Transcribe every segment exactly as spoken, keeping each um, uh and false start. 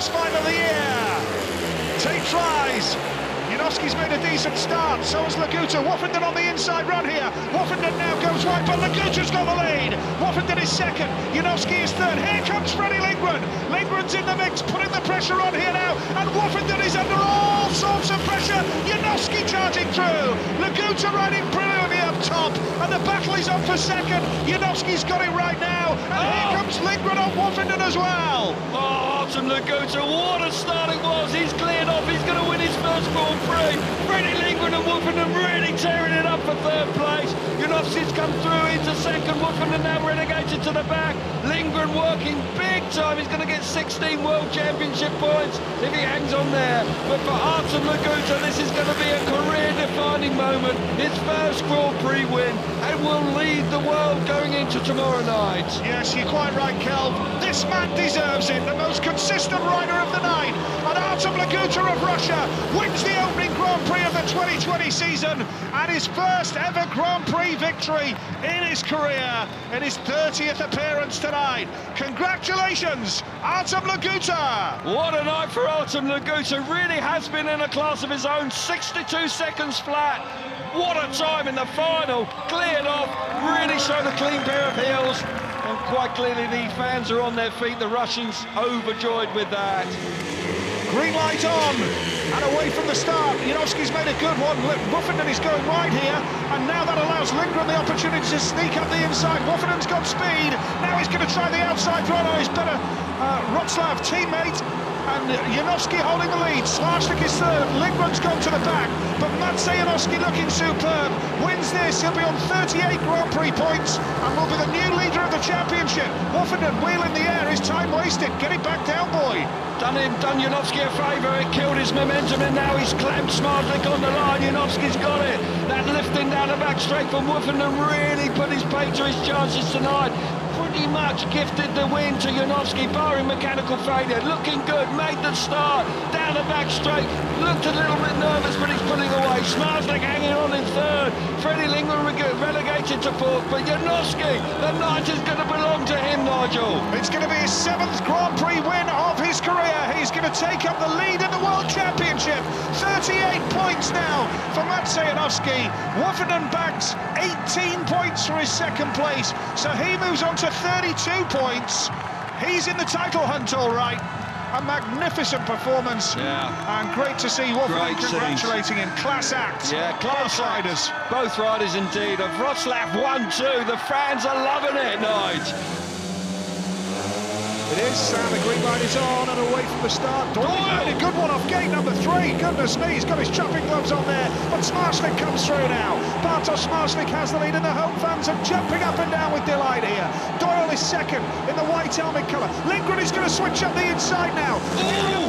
first five of the year. Two tries. Janowski's made a decent start, so has Laguta. Woffinden on the inside run here. Woffinden now goes wide, but Laguta's got the lead. Woffinden is second, Janowski is third. Here comes Freddie Lindgren. Lindgren's in the mix, putting the pressure on here now, and Woffinden is under all sorts of pressure. Janowski charging through. Laguta riding brilliantly up top, and the battle is on for second. Janowski's got it right now, and oh. Here comes Lindgren on Woffinden as well. Oh, Artem Laguta, what a start it was. He's cleared off, he's going to win his first ball. Freddie Lindgren and Woffinden really tearing it up for third place. Janowski's come through into second. Woffinden now relegated to the back. Lindgren working big time. He's going to get sixteen World Championship points if he hangs on there. But for Artem Laguta, this is going to be a career-defining moment. His first Grand Prix win, and will lead the world going into tomorrow night. Yes, you're quite right, Kel. This man deserves it. The most consistent rider of the night. And Artem Laguta of Russia wins the opening Grand Prix of the twenty twenty season and his first ever Grand Prix victory in his career, in his thirtieth appearance tonight. Congratulations, Artem Laguta! What a night for Artem Laguta. Really has been in a class of his own. sixty-two seconds flat. What a time in the final. Cleared off, really showed a clean pair of heels. And quite clearly the fans are on their feet. The Russians overjoyed with that. Green light on, and away from the start, Janowski's made a good one. Woffinden is going wide here, and now that allows Lindgren the opportunity to sneak up the inside. Woffenden's got speed, now he's going to try the outside throw on his better uh, Wroclaw teammate, and Janowski holding the lead. Zmarzlik is third, Lindgren's gone to the back, but Maciej Janowski looking superb. Wins this, he'll be on thirty-eight Grand Prix points, and will be the new leader of the championship. Woffinden, wheel in the air, his time wasted, get it back down, boy. Done him, done Janowski a favour, it killed his momentum, and now he's clamped Zmarzlik on the line. Janowski's got it. That lifting down the back straight from Woffinden really put his pay to his chances tonight. Pretty much gifted the win to Janowski, barring mechanical failure. Looking good, made the start, down the back straight, looked a little bit nervous, but he's pulling away. Zmarzlik hanging on in third, Freddie Lindgren relegated to fourth, but Janowski, the night is going to belong to him, Nigel. It's going to be his seventh Grand Prix win of his career. He's going to take up the lead in the World Championship. thirty-eight points now for Maciej Janowski. Woffinden bags eighteen points for his second place, so he moves on to thirty-two points. He's in the title hunt, all right. A magnificent performance, yeah. And great to see Woffinden congratulating him. Class act, yeah, class riders. Both riders indeed. Of Wroclaw one two, the fans are loving it tonight. It is, and the green light is on, and away from the start. Doyle made a good one off gate number three. Goodness me, he's got his chopping gloves on there, but Zmarzlik comes through now. Bartosz Zmarzlik has the lead, and the home fans are jumping up and down with delight here. Doyle is second in the white helmet colour. Lindgren is going to switch up the inside now.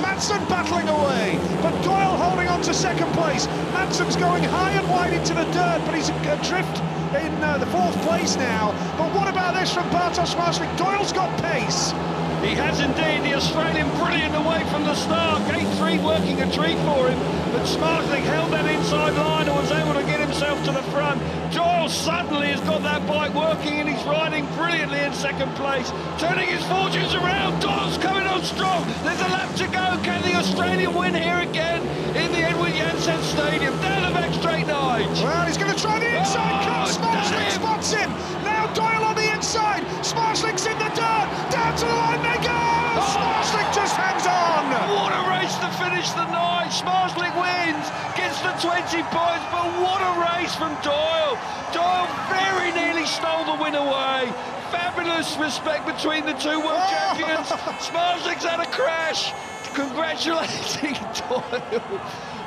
Madsen battling away, but Doyle holding on to second place. Madsen's going high and wide into the dirt, but he's adrift in uh, the fourth place now. But what about this from Bartosz Zmarzlik? Doyle's got pace. He has indeed, the Australian brilliant away from the start. Gate three working a treat for him, but Zmarzlik held that inside line and was able to get himself to the front. Doyle suddenly has got that bike working, and he's riding brilliantly in second place. Turning his fortunes around, Doyle's coming on strong. There's a lap to go. Can the Australian win here again in the Edwin Janssen Stadium? Down the back straight, Nige. Well, he's going to try the inside oh, cut. Zmarzlik spots him. Now Doyle on the inside. Zmarzlik's in the dirt. Down to the line. There goes! Oh. Zmarzlik just hangs on! What a race to finish the night! Zmarzlik wins, gets the twenty points, but what a race from Doyle! Doyle very nearly stole the win away. Fabulous respect between the two world champions. Zmarzlik's had a crash, congratulating Doyle.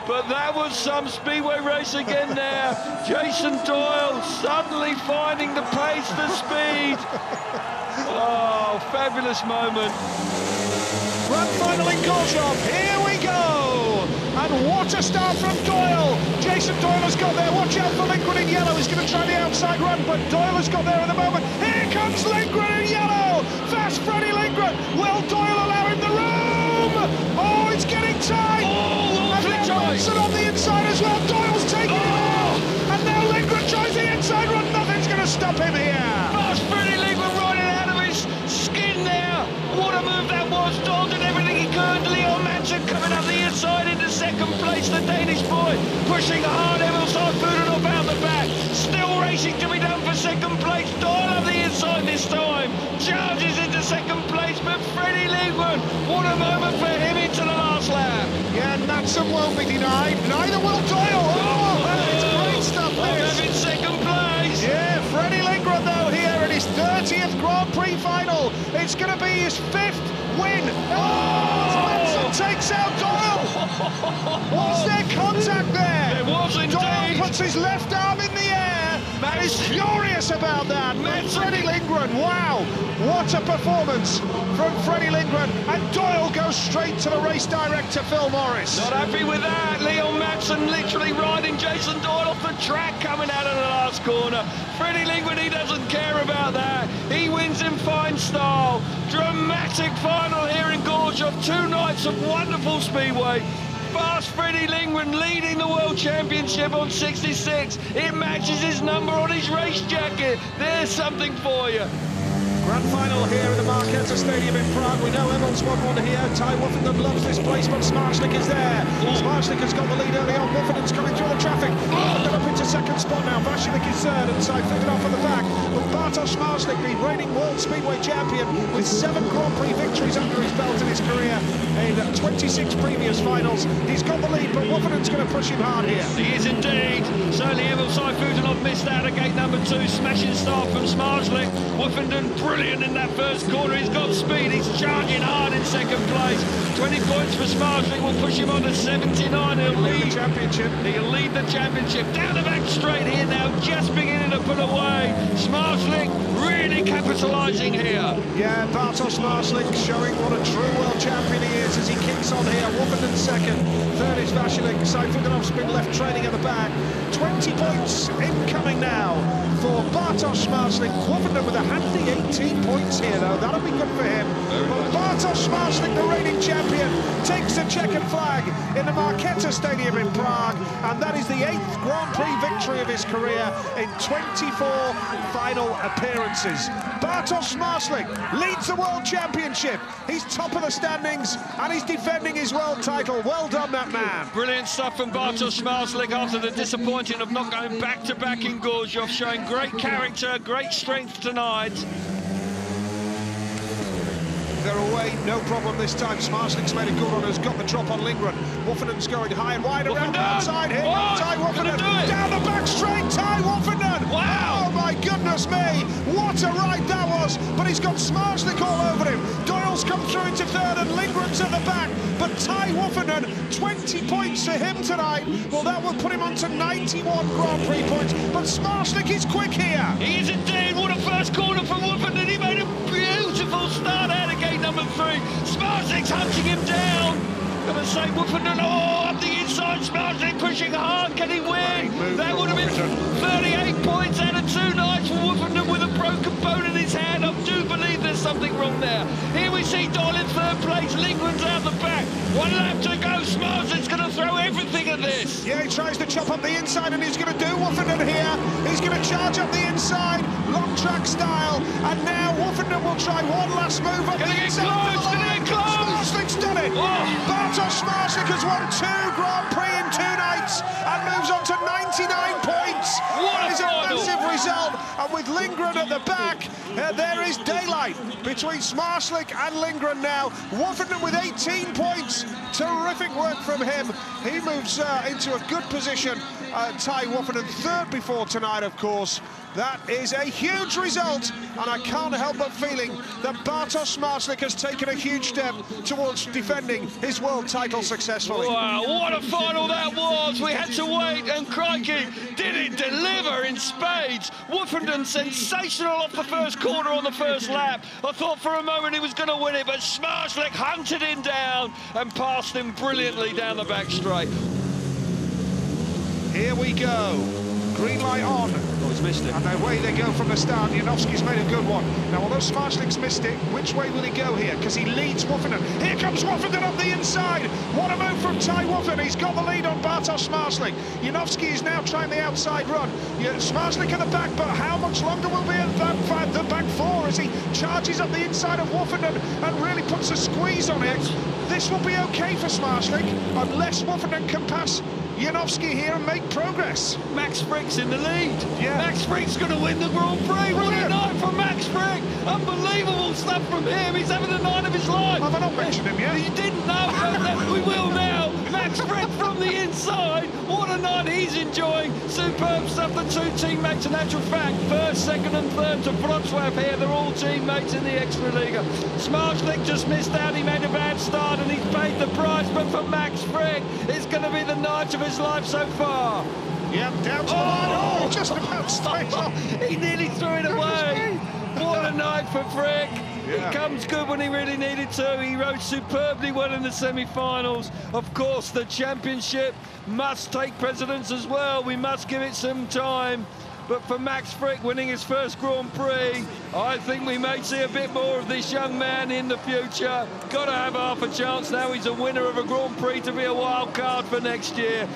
But that was some speedway race again now. Jason Doyle suddenly finding the pace, the speed. Oh, fabulous moment. Grand final in Korsov, here we go. And what a start from Doyle. Jason Doyle has got there. Watch out for Lindgren in yellow. He's going to try the outside run, but Doyle has got there at the moment. Here comes Lindgren in yellow. Fast Freddie Lindgren. Will Doyle allow him the room? Oh, it's getting tight. Oh, Madsen on the inside as well. Doyle's taking oh. it off, and now Lindgren tries the inside run. Nothing's going to stop him here. Fast Freddie Lindgren riding out of his skin there. What a move that was. Doyle did everything he could. forward, pushing hard. Emil Sayfutdinov out the back, still racing to be done for second place. Doyle on the inside this time, charges into second place, but Freddie Lindgren, what a moment for him into the last lap. Yeah, Madsen won't be denied, neither will Doyle. Oh, that's great stuff this. I'm in second place. Yeah, Freddie Lindgren though here in his thirtieth Grand Prix final. It's going to be his fifth win. Oh, Madsen takes out Doyle. Was there contact there? There was indeed. Doyle puts his left arm in the air. That is furious about that. Freddie Lindgren, wow, what a performance from Freddie Lindgren. And Doyle goes straight to the race director, Phil Morris. Not happy with that. Leon Madsen literally riding Jason Doyle off the track coming out of the last corner. Freddie Lindgren, he doesn't care about that. He wins in fine style. Dramatic final here in Gorzów. Two nights of wonderful speedway. Fast Freddie Lindgren leading the World Championship on sixty-six. It matches his number on his race jacket. There's something for you. Grand final here at the Marquette Stadium in Prague. We know everyone's won here. Ty Woffinden loves this place, but Zmarzlik is there. Yeah. Zmarzlik has got the lead early on. Woffinden's coming through the traffic. Oh. They're up into second spot now. Vasilik is third, and Sayfutdinov for the back. But Bartosz Zmarzlik, the reigning World Speedway champion, with seven Grand Prix victories under his belt in his career in twenty-six previous finals. He's got the lead, but Woffinden's going to push him hard here. He is indeed. Certainly, Emil Sayfutdinov missed out at gate number two. Smashing start from Zmarzlik. Woffinden brilliant in that first corner. He's got speed, he's charging hard in second place. twenty points for Zmarzlik will push him on to seventy-nine. He'll lead the championship. He'll lead the championship. Down the back straight here now, just beginning to put away. Zmarzlik really capitalising here. Yeah, Bartosz Zmarzlik showing what a true world champion he is as he kicks on here. Woffinden second, third is Vasilik. Sayfutdinov's been left trailing at the back. twenty points incoming now for Bartosz Zmarzlik. Woffinden with a handy eighteen points here though, that'll be good for him. But Bartosz Zmarzlik, the reigning champion, takes the checkered flag in the Marquette Stadium in Prague, and that is the eighth Grand Prix victory of his career in twenty-four final appearances. Bartosz Zmarzlik leads the World Championship. He's top of the standings and he's defending his world title. Well done, that man. Brilliant stuff from Bartosz Zmarzlik after the disappointing of not going back-to-back in Gorzów, showing great character, great strength tonight. They're away, no problem this time. Zmarzlik's made a good one, has got the drop on Lindgren. Woffenden's going high and wide around the outside here. Oh, Ty Woffinden down the back straight. Ty Woffinden. Wow! Oh my goodness me! What a ride that was! But he's got Zmarzlik all over him. Doyle's come through into third, and Lindgren's at the back. But Ty Woffinden, twenty points for him tonight. Well, that will put him on to ninety-one Grand Prix points. But Zmarzlik is quick here. He is indeed. What a first corner for Woffinden. He made a beautiful start out of gate number three. Zmarzlik's hunting him down. Going to say Woffinden, oh, up the inside. Zmarzlik pushing hard. Can he win? That would have been thirty-eight points out of two nights for Woffinden with a broken bone in his hand. I do believe there's something wrong there. Here we see Doyle in third place. Lindgren's out the back. One lap to go. Zmarzlik's going to throw everything at this. Yeah, he tries to chop up the inside, and he's going to do Woffinden here. He's going to charge up the inside, long track style, and now Woffinden will try one last move up the inside. Gonna get close, Zmarzlik's done it. Oh. Bartosz Zmarzlik has won two Grand Prix in two nights and moves on to ninety-nine points. What is a massive result, and with Lindgren at the back, uh, there is daylight between Zmarzlik and Lindgren now. Woffinden with eighteen points, terrific work from him. He moves uh, into a good position. Uh, Ty Woffinden third before tonight, of course. That is a huge result, and I can't help but feeling that Bartosz Zmarzlik has taken a huge step towards defending his world title successfully. Wow, what a final that was! We had to wait, and crikey, did it deliver in spades! Woffinden sensational off the first corner on the first lap. I thought for a moment he was going to win it, but Zmarzlik hunted him down and passed him brilliantly down the back straight. Here we go. Green light on. Oh, he's missed it. And away they go from the start. Janowski's made a good one. Now, although Zmarzlik's missed it, which way will he go here? Because he leads Woffinden. Here comes Woffinden up the inside. What a move from Ty Woffinden. He's got the lead on Bartosz Zmarzlik. Janowski is now trying the outside run. Zmarzlik at the back, but how much longer will be at that five, the back four as he charges up the inside of Woffinden and really puts a squeeze on it? This will be okay for Zmarzlik unless Woffinden can pass Janowski here and make progress. Max Fricke's in the lead. Yeah. Max Fricke's going to win the Grand Prix. Brilliant. What a night from Max Fricke. Unbelievable stuff from him. He's having the night of his life. Have I not mentioned him yet? You didn't know. We will now. Max Fricke from the inside. What a night he's enjoying. Superb stuff. The two teammates, in actual fact, first, second and third to Wrocław here. They're all teammates in the Extraliga. Zmarzlik just missed out. He made a bad start and he's paid the price. But for Max Fricke, it's going to be the night of his life so far. Yep, down to the oh, line. Oh, just about straight oh, he nearly threw it away. What a night for Fricke. Yeah. He comes good when he really needed to. He rode superbly well in the semi-finals. Of course, the championship must take precedence as well. We must give it some time. But for Max Fricke winning his first Grand Prix, I think we may see a bit more of this young man in the future. Got to have half a chance now. He's a winner of a Grand Prix to be a wild card for next year.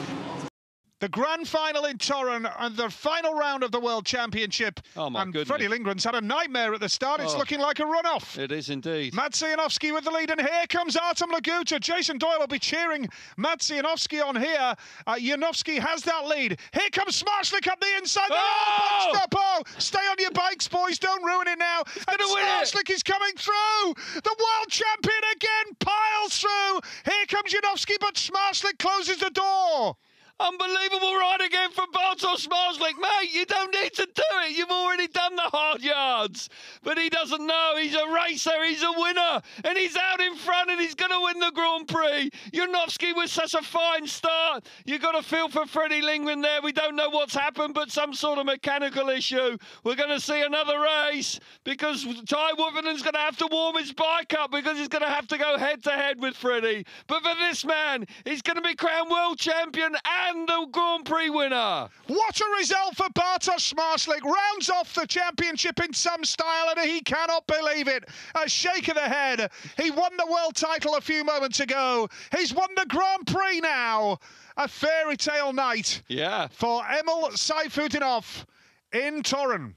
The grand final in Torun and the final round of the World Championship. Oh, my and goodness. Freddie Lindgren's had a nightmare at the start. It's oh, looking like a runoff. It is indeed. Maciej Janowski with the lead, and here comes Artem Laguta. Jason Doyle will be cheering Maciej Janowski on here. Uh, Janowski has that lead. Here comes Zmarzlik up the inside. Oh! Oh, oh! Stay on your bikes, boys. Don't ruin it now. He's and Zmarzlik is coming through. The World Champion again piles through. Here comes Janowski, but Zmarzlik closes the door. Unbelievable ride again from Bartosz Zmarzlik. Mate, you don't need to do it. You've already done the hard yards. But he doesn't know. He's a racer. He's a winner. And he's out in front and he's going to win the Grand Prix. Janowski with such a fine start. You've got a feel for Freddie Lindgren there. We don't know what's happened, but some sort of mechanical issue. We're going to see another race because Ty Woffenden's going to have to warm his bike up because he's going to have to go head-to-head with Freddie. But for this man, he's going to be crowned world champion and And the Grand Prix winner. What a result for Bartosz Zmarzlik. Rounds off the championship in some style, and he cannot believe it. A shake of the head. He won the world title a few moments ago. He's won the Grand Prix now. A fairy tale night. Yeah. For Emil Sayfutdinov in Torun.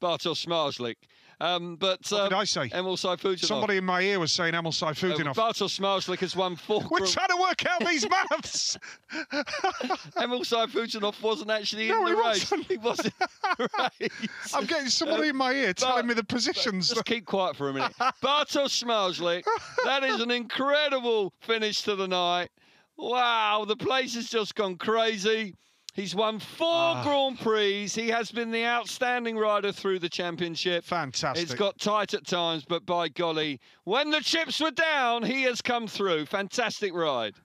Bartosz Zmarzlik. Um, but um, what did I say? Emil Sayfutdinov. Somebody in my ear was saying Emil Sayfutdinov. Uh, Bartosz Zmarzlik has won four. We're trying to work out these maths. Emil Sayfutdinov wasn't actually no, in the race. Wasn't. He wasn't in the race. I'm getting somebody uh, in my ear telling but, me the positions. Just keep quiet for a minute. Bartosz Zmarzlik. That is an incredible finish to the night. Wow, the place has just gone crazy. He's won four ah. Grand Prix. He has been the outstanding rider through the championship. Fantastic. It's got tight at times, but by golly, when the chips were down, he has come through. Fantastic ride.